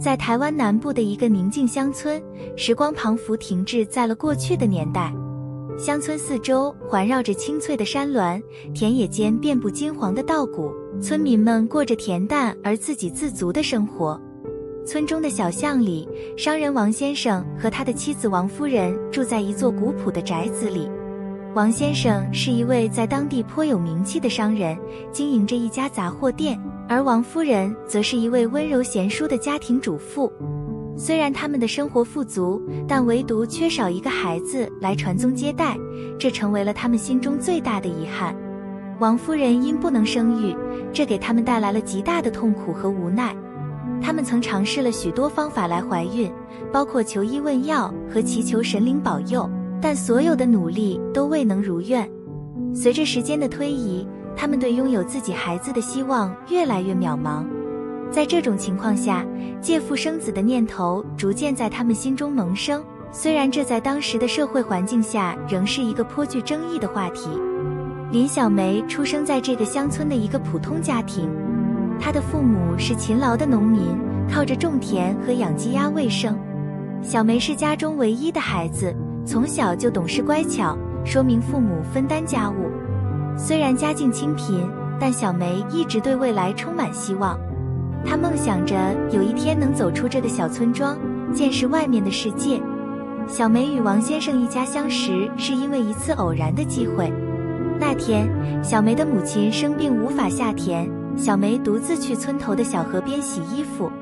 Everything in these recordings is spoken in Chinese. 在台湾南部的一个宁静乡村，时光彷佛停滞在了过去的年代。乡村四周环绕着青翠的山峦，田野间遍布金黄的稻谷，村民们过着恬淡而自给自足的生活。村中的小巷里，商人王先生和他的妻子王夫人住在一座古朴的宅子里。王先生是一位在当地颇有名气的商人，经营着一家杂货店，而王夫人则是一位温柔贤淑的家庭主妇。虽然他们的生活富足，但唯独缺少一个孩子来传宗接代，这成为了他们心中最大的遗憾。王夫人因不能生育，这给他们带来了极大的痛苦和无奈。他们曾尝试了许多方法来怀孕，包括求医问药和祈求神灵保佑，但所有的努力都未能如愿。随着时间的推移，他们对拥有自己孩子的希望越来越渺茫。在这种情况下，借腹生子的念头逐渐在他们心中萌生，虽然这在当时的社会环境下仍是一个颇具争议的话题。林小梅出生在这个乡村的一个普通家庭，她的父母是勤劳的农民，靠着种田和养鸡鸭为生。小梅是家中唯一的孩子，从小就懂事乖巧，说明父母分担家务。虽然家境清贫，但小梅一直对未来充满希望。她梦想着有一天能走出这个小村庄，见识外面的世界。小梅与王先生一家相识是因为一次偶然的机会。那天，小梅的母亲生病无法下田，小梅独自去村头的小河边洗衣服。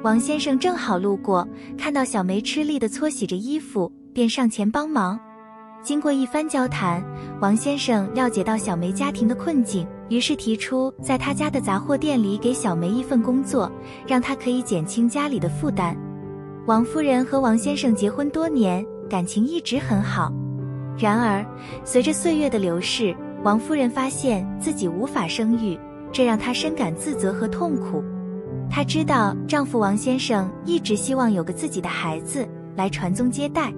王先生正好路过，看到小梅吃力地搓洗着衣服，便上前帮忙。经过一番交谈，王先生了解到小梅家庭的困境，于是提出在他家的杂货店里给小梅一份工作，让她可以减轻家里的负担。王夫人和王先生结婚多年，感情一直很好。然而，随着岁月的流逝，王夫人发现自己无法生育，这让她深感自责和痛苦。她知道丈夫王先生一直希望有个自己的孩子来传宗接代。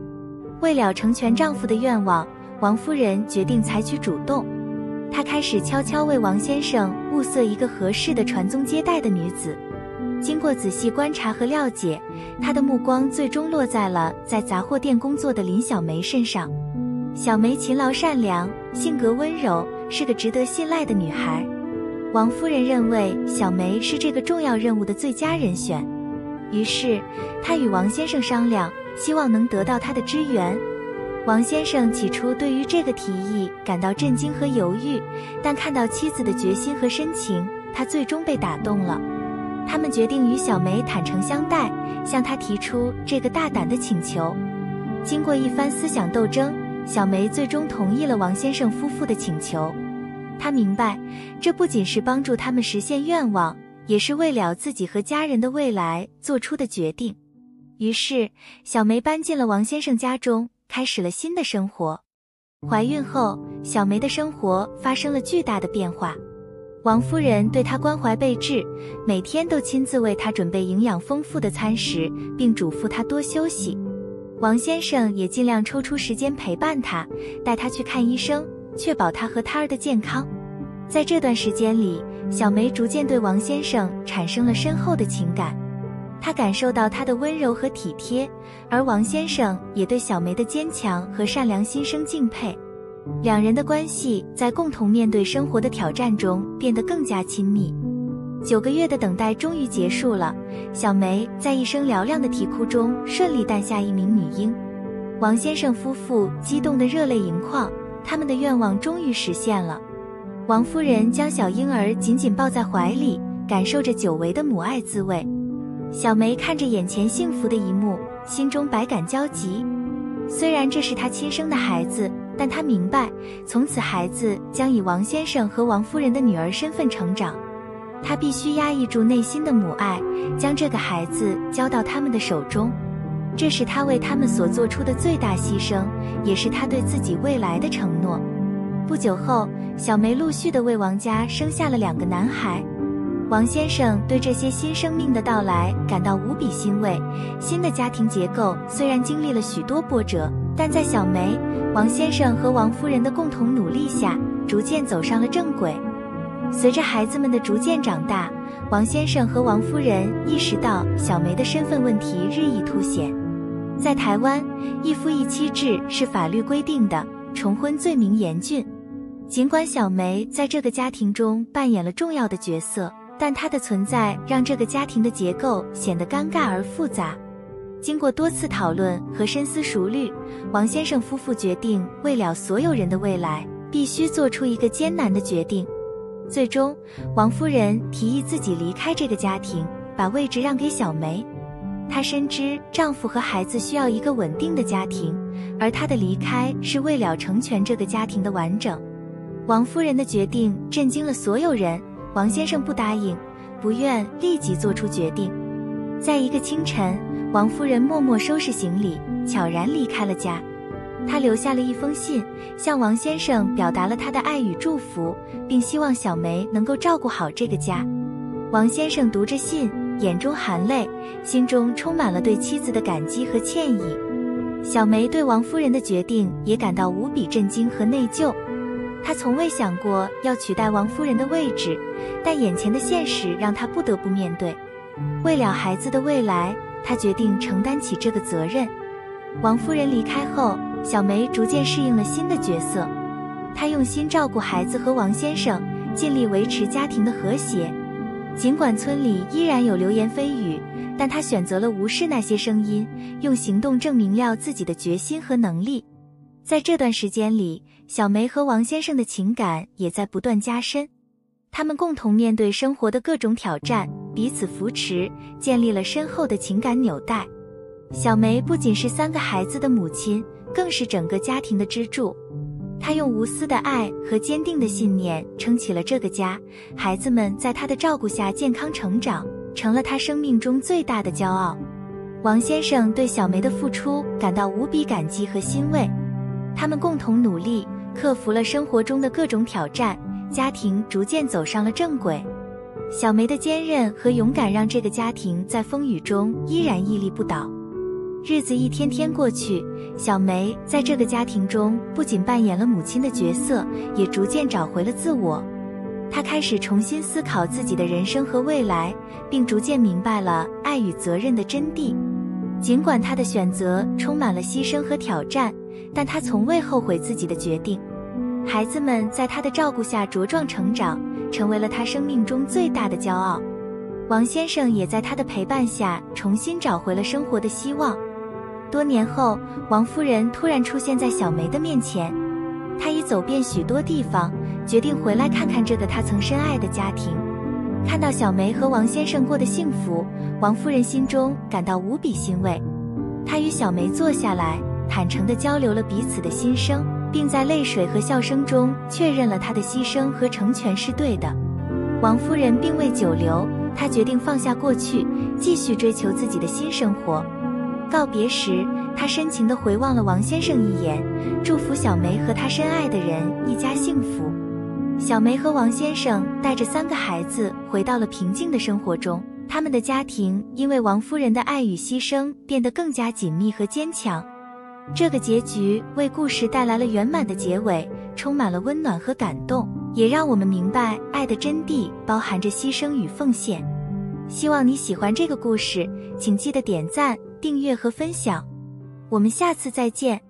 为了成全丈夫的愿望，王夫人决定采取主动。她开始悄悄为王先生物色一个合适的传宗接代的女子。经过仔细观察和了解，她的目光最终落在了在杂货店工作的林小梅身上。小梅勤劳善良，性格温柔，是个值得信赖的女孩。王夫人认为小梅是这个重要任务的最佳人选，于是她与王先生商量，希望能得到他的支援。王先生起初对于这个提议感到震惊和犹豫，但看到妻子的决心和深情，他最终被打动了。他们决定与小梅坦诚相待，向她提出这个大胆的请求。经过一番思想斗争，小梅最终同意了王先生夫妇的请求。她明白，这不仅是帮助他们实现愿望，也是为了自己和家人的未来做出的决定。于是，小梅搬进了王先生家中，开始了新的生活。怀孕后，小梅的生活发生了巨大的变化。王夫人对她关怀备至，每天都亲自为她准备营养丰富的餐食，并嘱咐她多休息。王先生也尽量抽出时间陪伴她，带她去看医生，确保她和胎儿的健康。在这段时间里，小梅逐渐对王先生产生了深厚的情感。她感受到他的温柔和体贴，而王先生也对小梅的坚强和善良心生敬佩。两人的关系在共同面对生活的挑战中变得更加亲密。9个月的等待终于结束了，小梅在一声嘹亮的啼哭中顺利诞下一名女婴。王先生夫妇激动得热泪盈眶，他们的愿望终于实现了。王夫人将小婴儿紧紧抱在怀里，感受着久违的母爱滋味。小梅看着眼前幸福的一幕，心中百感交集。虽然这是她亲生的孩子，但她明白，从此孩子将以王先生和王夫人的女儿身份成长。她必须压抑住内心的母爱，将这个孩子交到他们的手中。这是她为他们所做出的最大牺牲，也是她对自己未来的承诺。不久后，小梅陆续地为王家生下了两个男孩。王先生对这些新生命的到来感到无比欣慰。新的家庭结构虽然经历了许多波折，但在小梅、王先生和王夫人的共同努力下，逐渐走上了正轨。随着孩子们的逐渐长大，王先生和王夫人意识到小梅的身份问题日益凸显。在台湾，一夫一妻制是法律规定的，重婚罪名严峻。尽管小梅在这个家庭中扮演了重要的角色，但她的存在让这个家庭的结构显得尴尬而复杂。经过多次讨论和深思熟虑，王先生夫妇决定，为了所有人的未来，必须做出一个艰难的决定。最终，王夫人提议自己离开这个家庭，把位置让给小梅。她深知丈夫和孩子需要一个稳定的家庭，而她的离开是为了成全这个家庭的完整。王夫人的决定震惊了所有人，王先生不答应，不愿立即做出决定。在一个清晨，王夫人默默收拾行李，悄然离开了家。她留下了一封信，向王先生表达了她的爱与祝福，并希望小梅能够照顾好这个家。王先生读着信，眼中含泪，心中充满了对妻子的感激和歉意。小梅对王夫人的决定也感到无比震惊和内疚。她从未想过要取代王夫人的位置，但眼前的现实让她不得不面对。为了孩子的未来，她决定承担起这个责任。王夫人离开后，小梅逐渐适应了新的角色，她用心照顾孩子和王先生，尽力维持家庭的和谐。尽管村里依然有流言蜚语，但她选择了无视那些声音，用行动证明了自己的决心和能力。在这段时间里，小梅和王先生的情感也在不断加深，他们共同面对生活的各种挑战，彼此扶持，建立了深厚的情感纽带。小梅不仅是3个孩子的母亲，更是整个家庭的支柱。她用无私的爱和坚定的信念撑起了这个家，孩子们在她的照顾下健康成长，成了她生命中最大的骄傲。王先生对小梅的付出感到无比感激和欣慰，他们共同努力，克服了生活中的各种挑战，家庭逐渐走上了正轨。小梅的坚韧和勇敢让这个家庭在风雨中依然屹立不倒。日子一天天过去，小梅在这个家庭中不仅扮演了母亲的角色，也逐渐找回了自我。她开始重新思考自己的人生和未来，并逐渐明白了爱与责任的真谛。尽管她的选择充满了牺牲和挑战，但她从未后悔自己的决定。孩子们在她的照顾下茁壮成长，成为了她生命中最大的骄傲。王先生也在她的陪伴下重新找回了生活的希望。多年后，王夫人突然出现在小梅的面前，她已走遍许多地方，决定回来看看这个她曾深爱的家庭。看到小梅和王先生过得幸福，王夫人心中感到无比欣慰。她与小梅坐下来，坦诚地交流了彼此的心声，并在泪水和笑声中确认了她的牺牲和成全是对的。王夫人并未久留，她决定放下过去，继续追求自己的新生活。告别时，她深情地回望了王先生一眼，祝福小梅和她深爱的人一家幸福。小梅和王先生带着3个孩子回到了平静的生活中，他们的家庭因为王夫人的爱与牺牲变得更加紧密和坚强。这个结局为故事带来了圆满的结尾，充满了温暖和感动，也让我们明白爱的真谛包含着牺牲与奉献。希望你喜欢这个故事，请记得点赞、订阅和分享，我们下次再见。